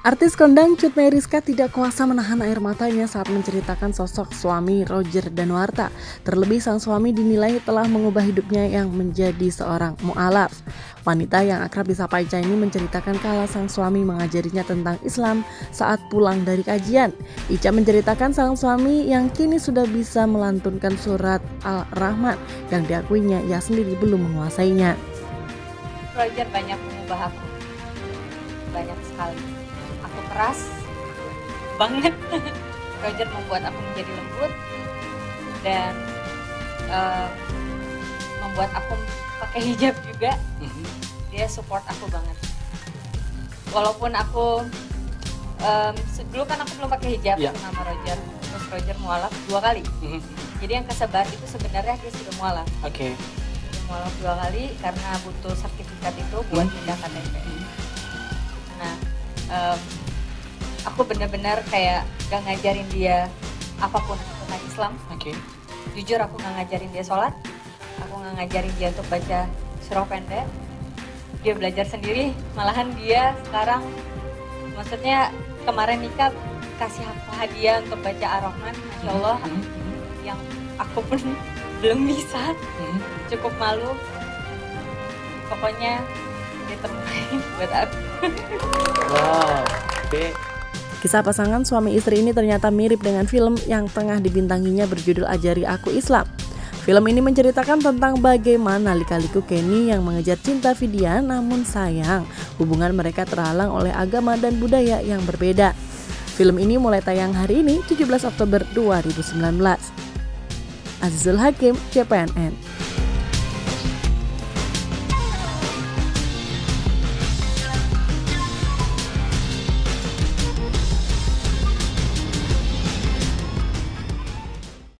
Artis kondang Cut Meyriska tidak kuasa menahan air matanya saat menceritakan sosok suami Roger Danuarta. Terlebih sang suami dinilai telah mengubah hidupnya yang menjadi seorang mu'alaf. Wanita yang akrab disapa Ica ini menceritakan kala sang suami mengajarinya tentang Islam saat pulang dari kajian. Ica menceritakan sang suami yang kini sudah bisa melantunkan surat al-Rahman yang diakuinya ia sendiri belum menguasainya. Roger banyak mengubah aku, banyak sekali. Aku keras banget. Roger membuat aku menjadi lembut dan membuat aku pakai hijab juga. Dia support aku banget. Walaupun aku dulu kan aku belum pakai hijab sama Roger. Terus Roger mualaf 2 kali. Jadi yang kesebar itu sebenarnya dia sudah mualaf. Oke. Mualaf 2 kali karena butuh sertifikat itu buat pindah KTP. Nah. Aku benar-benar kayak gak ngajarin dia apapun tentang Islam. Oke. Jujur aku gak ngajarin dia sholat, aku gak ngajarin dia untuk baca surah pendek. Dia belajar sendiri, malahan dia sekarang, maksudnya kemarin nikah kasih aku hadiah untuk baca al-Rahman, Masya Allah, yang aku pun belum bisa, cukup malu. Pokoknya dia terbaik buat aku. Wow. Kisah pasangan suami istri ini ternyata mirip dengan film yang tengah dibintanginya berjudul Ajari Aku Islam. Film ini menceritakan tentang bagaimana lika-liku Kenny yang mengejar cinta Vidya, namun sayang hubungan mereka terhalang oleh agama dan budaya yang berbeda. Film ini mulai tayang hari ini 17 Oktober 2019. Azizul Hakim, JPNN.